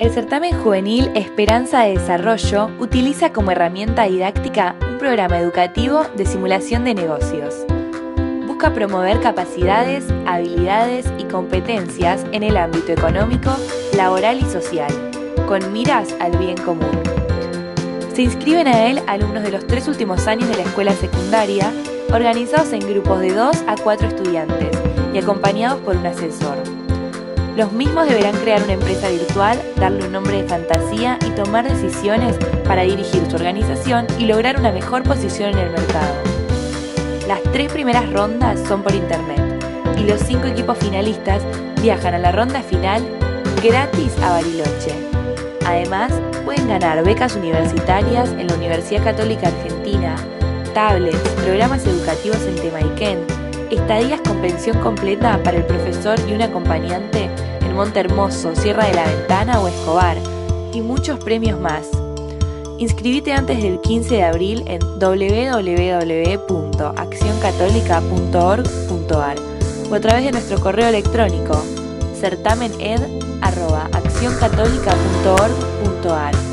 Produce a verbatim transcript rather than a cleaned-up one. El certamen juvenil Esperanza de Desarrollo utiliza como herramienta didáctica un programa educativo de simulación de negocios. Busca promover capacidades, habilidades y competencias en el ámbito económico, laboral y social, con miras al bien común. Se inscriben a él alumnos de los tres últimos años de la escuela secundaria, organizados en grupos de dos a cuatro estudiantes y acompañados por un asesor. Los mismos deberán crear una empresa virtual, darle un nombre de fantasía y tomar decisiones para dirigir su organización y lograr una mejor posición en el mercado. Las tres primeras rondas son por internet y los cinco equipos finalistas viajan a la ronda final gratis a Bariloche. Además, pueden ganar becas universitarias en la Universidad Católica Argentina, tablets, programas educativos en Tema y Ken, estadías con pensión completa para el profesor y un acompañante en Montehermoso, Sierra de la Ventana o Escobar, y muchos premios más. Inscribite antes del quince de abril en w w w punto acción católica punto org punto ar o a través de nuestro correo electrónico certamen punto ed arroba acción católica punto org punto ar.